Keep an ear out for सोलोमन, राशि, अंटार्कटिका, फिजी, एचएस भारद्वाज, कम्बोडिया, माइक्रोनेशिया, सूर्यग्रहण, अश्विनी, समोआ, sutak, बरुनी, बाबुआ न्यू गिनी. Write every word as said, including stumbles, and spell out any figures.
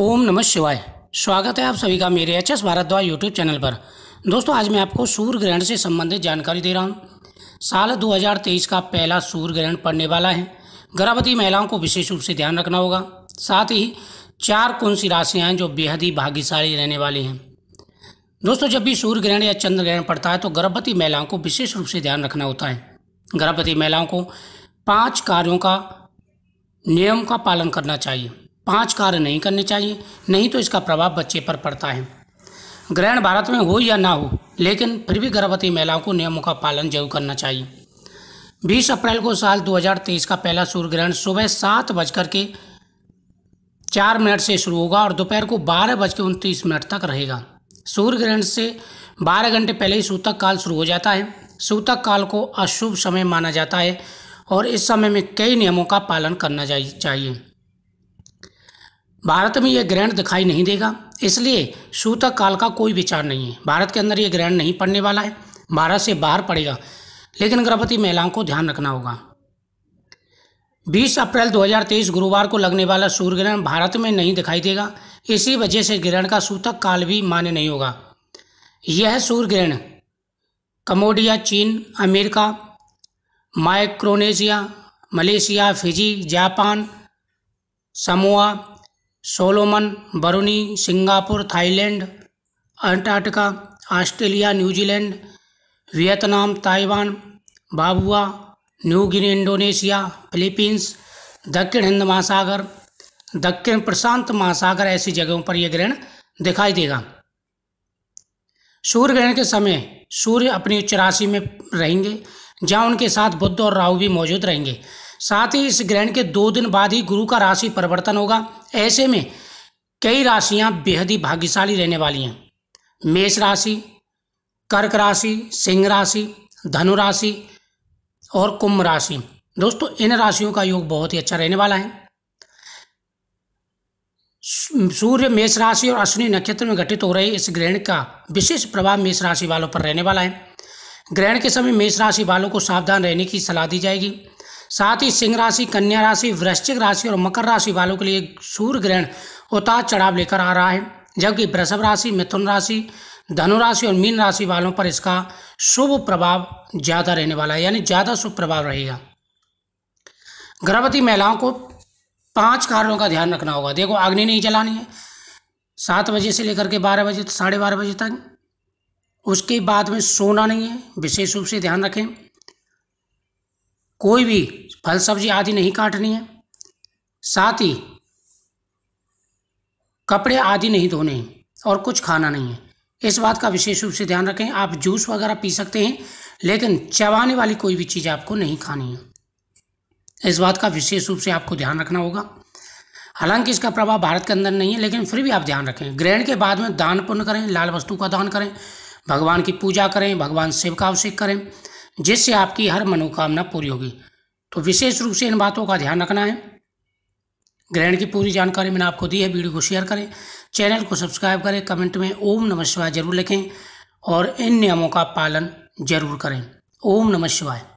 ओम नमः शिवाय। स्वागत है आप सभी का मेरे एचएस भारद्वाज यूट्यूब चैनल पर। दोस्तों, आज मैं आपको सूर्य ग्रहण से संबंधित जानकारी दे रहा हूँ। साल दो हज़ार तेईस का पहला सूर्य ग्रहण पड़ने वाला है। गर्भवती महिलाओं को विशेष रूप से ध्यान रखना होगा। साथ ही चार कौन सी राशियाँ हैं जो बेहद ही भाग्यशाली रहने वाली हैं। दोस्तों, जब भी सूर्य ग्रहण या चंद्र ग्रहण पड़ता है तो गर्भवती महिलाओं को विशेष रूप से ध्यान रखना होता है। गर्भवती महिलाओं को पाँच कार्यों का नियम का पालन करना चाहिए। पांच कार्य नहीं करने चाहिए, नहीं तो इसका प्रभाव बच्चे पर पड़ता है। ग्रहण भारत में हो या ना हो, लेकिन फिर भी गर्भवती महिलाओं को नियमों का पालन जरूर करना चाहिए। बीस अप्रैल को साल दो हज़ार तेईस का पहला सूर्य ग्रहण सुबह सात बजकर के चार मिनट से शुरू होगा और दोपहर को बारह बजकर उनतीस मिनट तक रहेगा। सूर्य ग्रहण से बारह घंटे पहले ही सूतक काल शुरू हो जाता है। सूतक काल को अशुभ समय माना जाता है और इस समय में कई नियमों का पालन करना चाहिए। भारत में यह ग्रहण दिखाई नहीं देगा, इसलिए सूतक काल का कोई विचार नहीं है। भारत के अंदर यह ग्रहण नहीं पड़ने वाला है, भारत से बाहर पड़ेगा, लेकिन गर्भवती महिलाओं को ध्यान रखना होगा। बीस अप्रैल दो हज़ार तेईस गुरुवार को लगने वाला सूर्य ग्रहण भारत में नहीं दिखाई देगा। इसी वजह से ग्रहण का सूतक काल भी मान्य नहीं होगा। यह सूर्य ग्रहण कम्बोडिया, चीन, America, माइक्रोनेशिया, Malaysia, फिजी, Japan, समोआ, सोलोमन, बरुनी, Singapore, Thailand, अंटार्कटिका, Australia, New Zealand, Vietnam, Taiwan, बाबुआ, न्यू गिनी, Indonesia, Philippines, दक्षिण हिंद महासागर, दक्षिण प्रशांत महासागर, ऐसी जगहों पर यह ग्रहण दिखाई देगा। सूर्य ग्रहण के समय सूर्य अपनी उच्च राशि में रहेंगे, जहां उनके साथ बुध और राहु भी मौजूद रहेंगे। साथ ही इस ग्रहण के दो दिन बाद ही गुरु का राशि परिवर्तन होगा। ऐसे में कई राशियां बेहद ही भाग्यशाली रहने वाली हैं। मेष राशि, कर्क राशि, सिंह राशि, धनु राशि और कुंभ राशि। दोस्तों, इन राशियों का योग बहुत ही अच्छा रहने वाला है। सूर्य मेष राशि और अश्विनी नक्षत्र में घटित हो रहे इस ग्रहण का विशेष प्रभाव मेष राशि वालों पर रहने वाला है। ग्रहण के समय मेष राशि वालों को सावधान रहने की सलाह दी जाएगी। साथ ही सिंह राशि, कन्या राशि, वृश्चिक राशि और मकर राशि वालों के लिए सूर्य ग्रहण उतार चढ़ाव लेकर आ रहा है, जबकि वृषभ राशि, मिथुन राशि, धनु राशि और मीन राशि वालों पर इसका शुभ प्रभाव ज़्यादा रहने वाला है, यानी ज़्यादा शुभ प्रभाव रहेगा। गर्भवती महिलाओं को पांच कारणों का ध्यान रखना होगा। देखो, अग्नि नहीं जलानी है सात बजे से लेकर के बारह बजे साढ़े बारह बजे तक। उसके बाद में सोना नहीं है, विशेष रूप से ध्यान रखें। कोई भी फल सब्जी आदि नहीं काटनी है। साथ ही कपड़े आदि नहीं धोने हैं और कुछ खाना नहीं है, इस बात का विशेष रूप से ध्यान रखें। आप जूस वगैरह पी सकते हैं, लेकिन चबाने वाली कोई भी चीज़ आपको नहीं खानी है, इस बात का विशेष रूप से आपको ध्यान रखना होगा। हालांकि इसका प्रभाव भारत के अंदर नहीं है, लेकिन फिर भी आप ध्यान रखें। ग्रहण के बाद में दान पुण्य करें, लाल वस्तु का दान करें, भगवान की पूजा करें, भगवान शिव का अभिषेक करें, जिससे आपकी हर मनोकामना पूरी होगी। तो विशेष रूप से इन बातों का ध्यान रखना है। ग्रहण की पूरी जानकारी मैंने आपको दी है। वीडियो को शेयर करें, चैनल को सब्सक्राइब करें, कमेंट में ओम नमः शिवाय जरूर लिखें और इन नियमों का पालन जरूर करें। ओम नमः शिवाय।